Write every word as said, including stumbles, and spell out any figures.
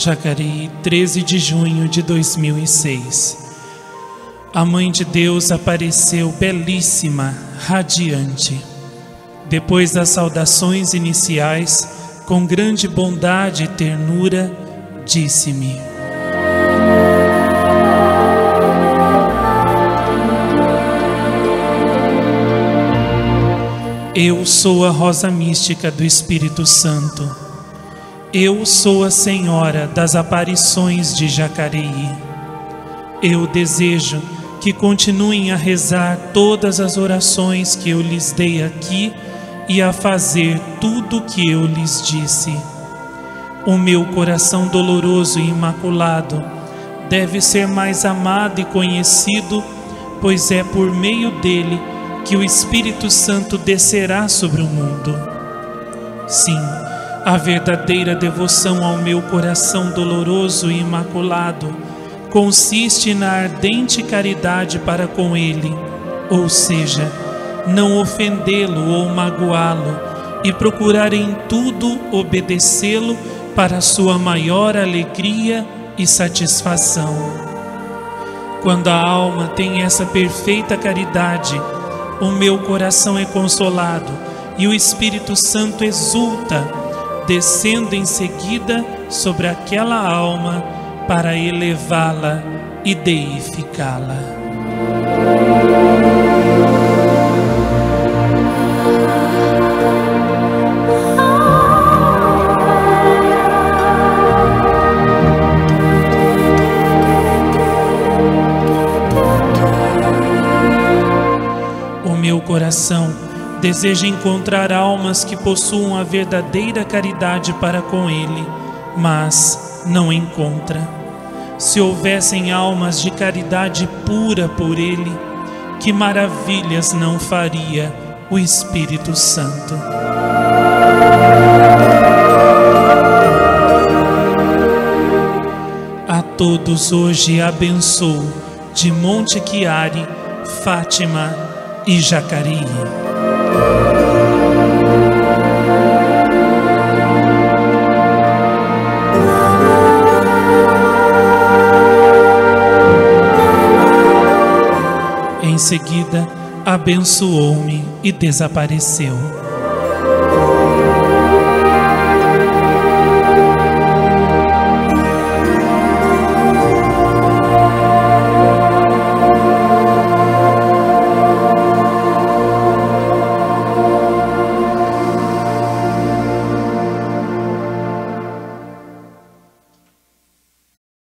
Jacareí, treze de junho de dois mil e seis. A Mãe de Deus apareceu belíssima, radiante. Depois das saudações iniciais, com grande bondade e ternura, disse-me: eu sou a Rosa Mística do Espírito Santo. Eu sou a Senhora das Aparições de Jacareí. Eu desejo que continuem a rezar todas as orações que eu lhes dei aqui e a fazer tudo o que eu lhes disse. O meu coração doloroso e imaculado deve ser mais amado e conhecido, pois é por meio dele que o Espírito Santo descerá sobre o mundo. Sim, a verdadeira devoção ao meu coração doloroso e imaculado consiste na ardente caridade para com ele, ou seja, não ofendê-lo ou magoá-lo e procurar em tudo obedecê-lo para sua maior alegria e satisfação. Quando a alma tem essa perfeita caridade, o meu coração é consolado e o Espírito Santo exulta, descendo em seguida sobre aquela alma para elevá-la e deificá-la. O meu coração deseja encontrar almas que possuam a verdadeira caridade para com ele, mas não encontra. Se houvessem almas de caridade pura por ele, que maravilhas não faria o Espírito Santo! A todos hoje abençoo de Monte Chiari, Fátima e Jacareí. Em seguida, abençoou-me e desapareceu.